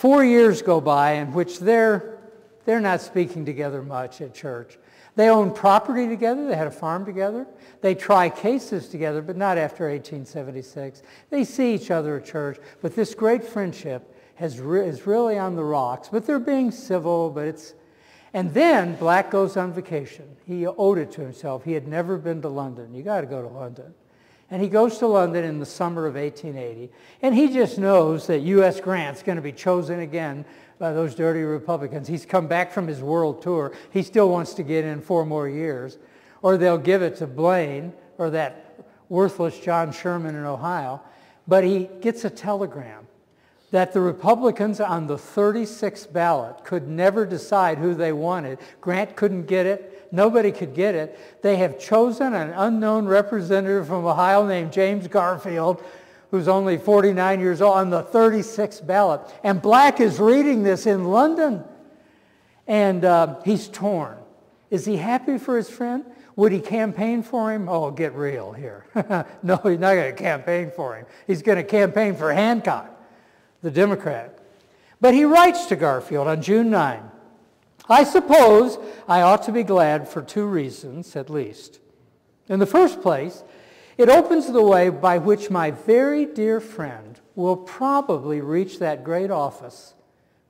4 years go by in which they're not speaking together much at church. They owned property together. They had a farm together. They try cases together, but not after 1876. They see each other at church, but this great friendship is really on the rocks. But they're being civil, but it's... And then Black goes on vacation. He owed it to himself. He had never been to London. You got to go to London. And he goes to London in the summer of 1880, and he just knows that U.S. Grant's going to be chosen again by those dirty Republicans. He's come back from his world tour. He still wants to get in 4 more years, or they'll give it to Blaine or that worthless John Sherman in Ohio. But he gets a telegram that the Republicans on the 36th ballot could never decide who they wanted. Grant couldn't get it. Nobody could get it. They have chosen an unknown representative from Ohio named James Garfield, who's only 49 years old, on the 36th ballot. And Black is reading this in London. And he's torn. Is he happy for his friend? Would he campaign for him? Oh, get real here. No, he's not going to campaign for him. He's going to campaign for Hancock, the Democrat. But he writes to Garfield on June 9. I suppose I ought to be glad for 2 reasons, at least. In the first place, it opens the way by which my very dear friend will probably reach that great office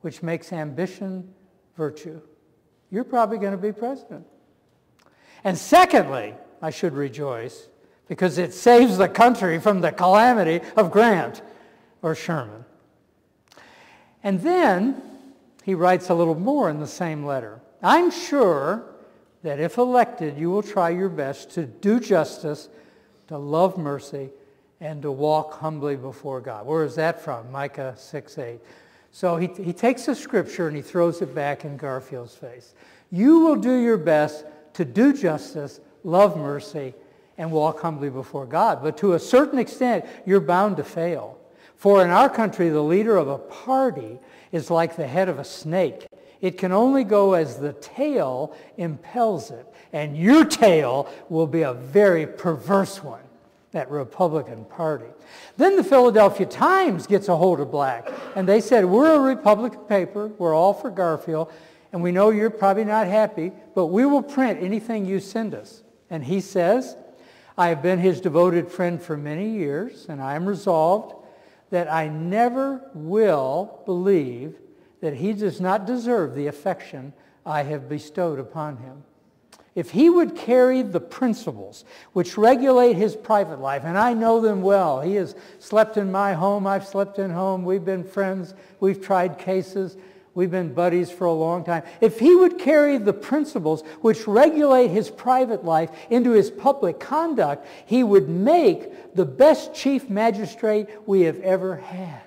which makes ambition virtue. You're probably going to be president. And secondly, I should rejoice because it saves the country from the calamity of Grant or Sherman. And then he writes a little more in the same letter. I'm sure that if elected, you will try your best to do justice, to love mercy, and to walk humbly before God. Where is that from? Micah 6:8. So he takes a scripture and he throws it back in Garfield's face. You will do your best to do justice, love mercy, and walk humbly before God. But to a certain extent, you're bound to fail. For in our country, the leader of a party is like the head of a snake. It can only go as the tail impels it. And your tail will be a very perverse one, that Republican Party. Then the Philadelphia Times gets a hold of Black. And they said, we're a Republican paper. We're all for Garfield. And we know you're probably not happy, but we will print anything you send us. And he says, I have been his devoted friend for many years, and I am resolved that I never will believe that he does not deserve the affection I have bestowed upon him. If he would carry the principles which regulate his private life, and I know them well, he has slept in my home, I've slept in home, we've been friends, we've tried cases, we've been buddies for a long time. If he would carry the principles which regulate his private life into his public conduct, he would make the best chief magistrate we have ever had.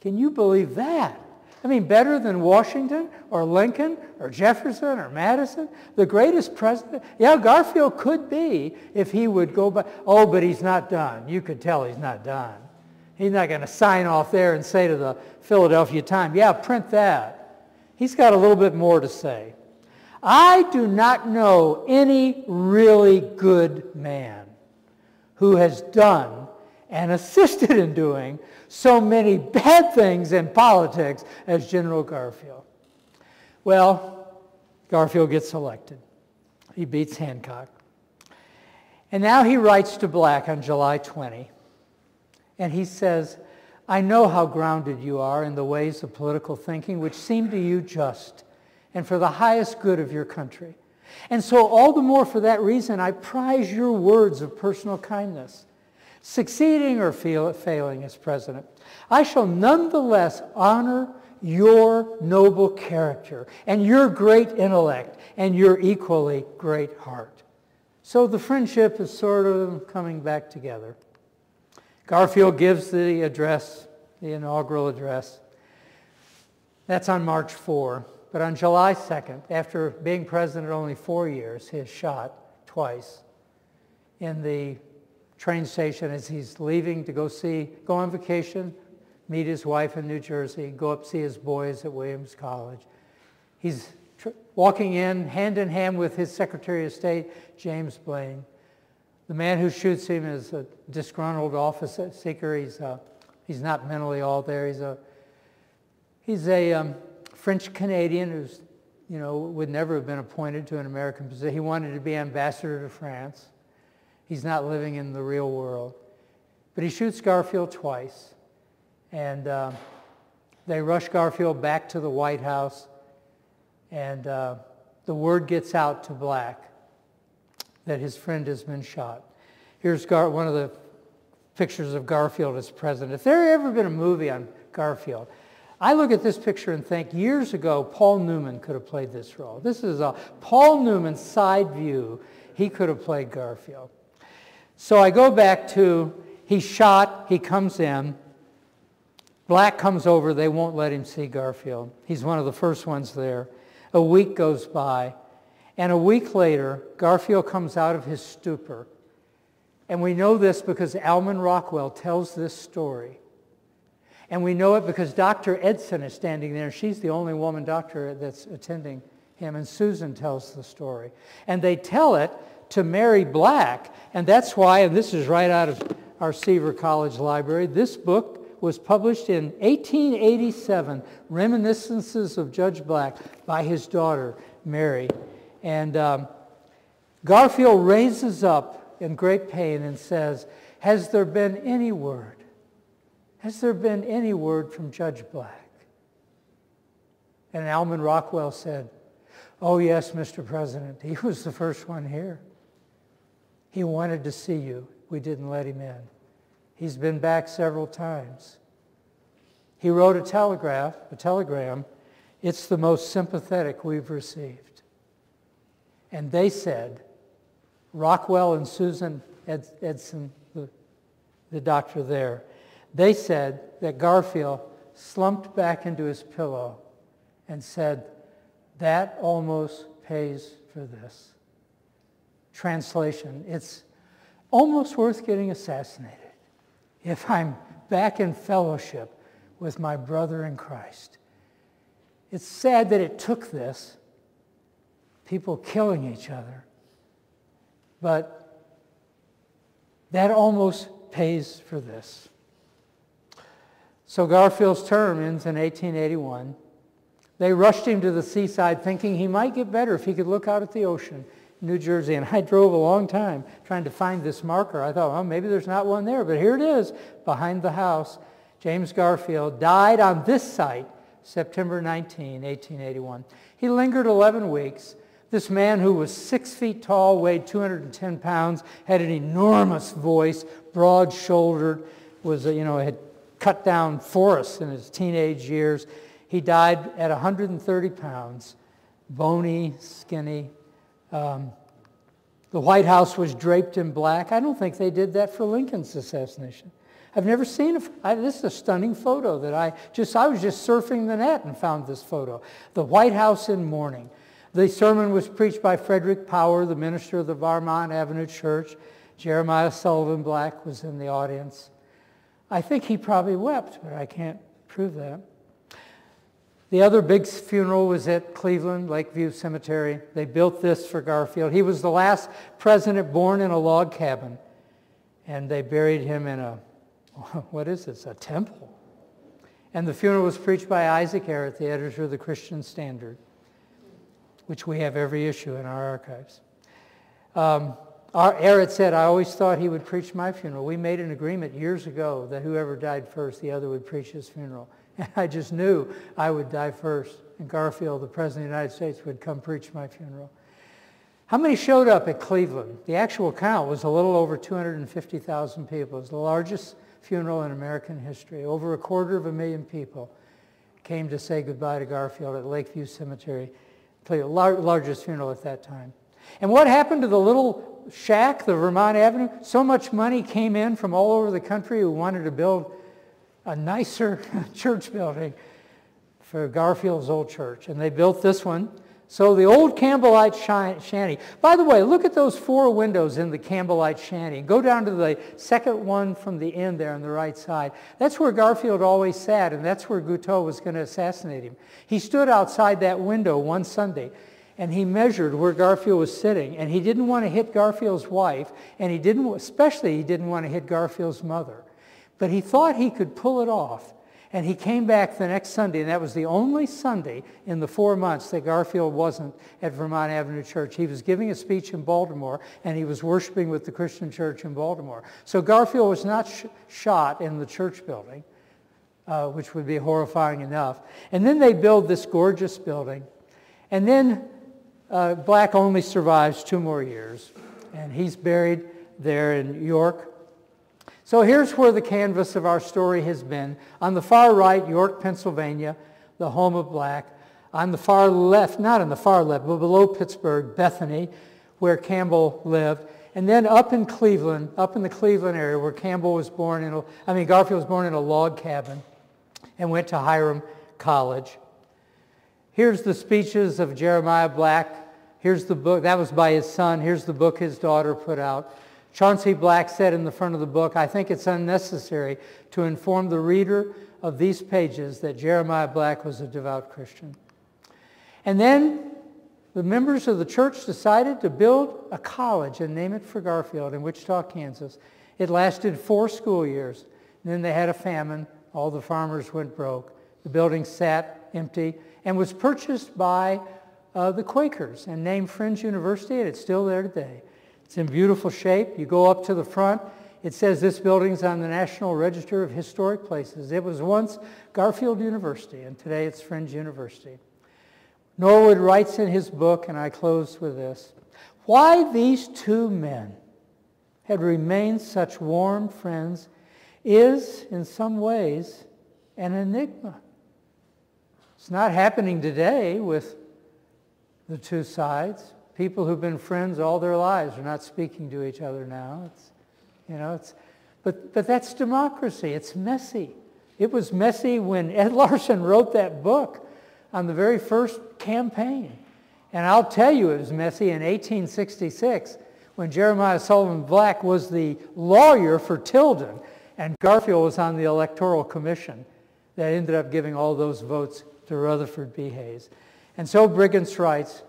Can you believe that? I mean, better than Washington or Lincoln or Jefferson or Madison? The greatest president? Yeah, Garfield could be if he would go by. Oh, but he's not done. You could tell he's not done. He's not going to sign off there and say to the Philadelphia Times, yeah, print that. He's got a little bit more to say. I do not know any really good man who has done and assisted in doing so many bad things in politics as General Garfield. Well, Garfield gets elected. He beats Hancock. And now he writes to Black on July 20. And he says, I know how grounded you are in the ways of political thinking which seem to you just and for the highest good of your country. And so all the more for that reason, I prize your words of personal kindness, succeeding or failing as president. I shall nonetheless honor your noble character and your great intellect and your equally great heart. So the friendship is sort of coming back together. Garfield gives the address, the inaugural address. That's on March 4. But on July 2nd, after being president only 4 years, he is shot twice in the train station as he's leaving to go on vacation, meet his wife in New Jersey, go up see his boys at Williams College. He's walking in hand with his Secretary of State, James Blaine. The man who shoots him is a disgruntled office seeker. He's not mentally all there. He's a He's a French-Canadian who's, you know, would never have been appointed to an American position. He wanted to be ambassador to France. He's not living in the real world. But he shoots Garfield twice. And they rush Garfield back to the White House. And the word gets out to Black that his friend has been shot. Here's one of the pictures of Garfield as president. If there had ever been a movie on Garfield, I look at this picture and think, years ago, Paul Newman could have played this role. This is a Paul Newman side view. He could have played Garfield. So I go back to, he's shot, he comes in. Black comes over, they won't let him see Garfield. He's one of the first ones there. A week goes by, and a week later, Garfield comes out of his stupor. And we know this because Alman Rockwell tells this story. And we know it because Dr. Edson is standing there. She's the only woman doctor that's attending him. And Susan tells the story. And they tell it to Mary Black. And that's why, and this is right out of our Seaver College Library, this book was published in 1887, Reminiscences of Judge Black, by his daughter, Mary. And Garfield raises up in great pain and says, has there been any word? Has there been any word from Judge Black? And Alman Rockwell said, oh yes, Mr. President, he was the first one here. He wanted to see you. We didn't let him in. He's been back several times. He wrote a telegram. It's the most sympathetic we've received. And they said, Rockwell and Susan Edson, the doctor there, they said that Garfield slumped back into his pillow and said, that almost pays for this. Translation, it's almost worth getting assassinated if I'm back in fellowship with my brother in Christ. It's sad that it took this, people killing each other, but that almost pays for this. So Garfield's term ends in 1881. They rushed him to the seaside thinking he might get better if he could look out at the ocean in New Jersey. And I drove a long time trying to find this marker. I thought, well, maybe there's not one there. But here it is behind the house. James Garfield died on this site September 19, 1881. He lingered 11 weeks. This man who was 6 feet tall, weighed 210 pounds, had an enormous voice, broad-shouldered, was, you know, had cut down forests in his teenage years. He died at 130 pounds, bony, skinny. The White House was draped in black. I don't think they did that for Lincoln's assassination. I've never seen this is a stunning photo that I was just surfing the net and found this photo. The White House in mourning. The sermon was preached by Frederick Power, the minister of the Vermont Avenue Church. Jeremiah Sullivan Black was in the audience. I think he probably wept, but I can't prove that. The other big funeral was at Cleveland, Lakeview Cemetery. They built this for Garfield. He was the last president born in a log cabin. And they buried him in a, what is this, a temple. And the funeral was preached by Isaac Errett, the editor of the Christian Standard, which we have every issue in our archives. Errett said, I always thought he would preach my funeral. We made an agreement years ago that whoever died first, the other would preach his funeral. And I just knew I would die first, and Garfield, the President of the United States, would come preach my funeral. How many showed up at Cleveland? The actual count was a little over 250,000 people. It was the largest funeral in American history. Over 250,000 people came to say goodbye to Garfield at Lakeview Cemetery, largest funeral at that time. And what happened to the little shack, the Vermont Avenue? So much money came in from all over the country who wanted to build a nicer church building for Garfield's old church. And they built this one. So the old Campbellite shanty. By the way, look at those four windows in the Campbellite shanty. Go down to the second one from the end there on the right side. That's where Garfield always sat, and that's where Guiteau was going to assassinate him. He stood outside that window one Sunday, and he measured where Garfield was sitting, and he didn't want to hit Garfield's wife, and he didn't, especially he didn't want to hit Garfield's mother. But he thought he could pull it off. And he came back the next Sunday, and that was the only Sunday in the 4 months that Garfield wasn't at Vermont Avenue Church. He was giving a speech in Baltimore, and he was worshiping with the Christian Church in Baltimore. So Garfield was not shot in the church building, which would be horrifying enough. And then they build this gorgeous building. And then Black only survives 2 more years, and he's buried there in York. So here's where the canvas of our story has been. On the far right, York, Pennsylvania, the home of Black. On the far left, not on the far left, but below Pittsburgh, Bethany, where Campbell lived. And then up in Cleveland, up in the Cleveland area where Garfield was born in a log cabin and went to Hiram College. Here's the speeches of Jeremiah Black. Here's the book, that was by his son. Here's the book his daughter put out. Chauncey Black said in the front of the book, "I think it's unnecessary to inform the reader of these pages that Jeremiah Black was a devout Christian." And then the members of the church decided to build a college and name it for Garfield in Wichita, Kansas. It lasted 4 school years. And then they had a famine. All the farmers went broke. The building sat empty and was purchased by the Quakers and named Friends University, and it's still there today. It's in beautiful shape. You go up to the front. It says this building's on the National Register of Historic Places. It was once Garfield University, and today it's Friends University. Norwood writes in his book, and I close with this, why these 2 men had remained such warm friends is, in some ways, an enigma. It's not happening today with the 2 sides. People who've been friends all their lives are not speaking to each other now. But that's democracy. It's messy. It was messy when Ed Larson wrote that book on the very first campaign. And I'll tell you it was messy in 1866 when Jeremiah Sullivan Black was the lawyer for Tilden and Garfield was on the Electoral Commission that ended up giving all those votes to Rutherford B. Hayes. And so Brigance writes,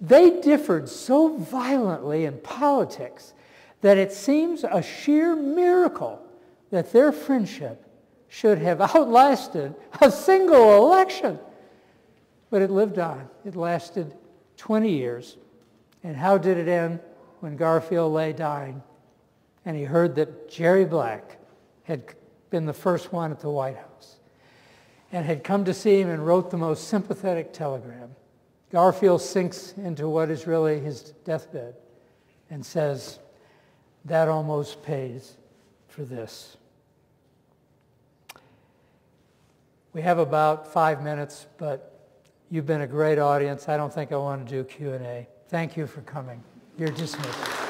"They differed so violently in politics that it seems a sheer miracle that their friendship should have outlasted a single election." But it lived on. It lasted 20 years. And how did it end? When Garfield lay dying and he heard that Jerry Black had been the first one at the White House and had come to see him and wrote the most sympathetic telegram. Garfield sinks into what is really his deathbed and says, "That almost pays for this." We have about 5 minutes, but you've been a great audience. I don't think I want to do Q&A. Thank you for coming. You're dismissed.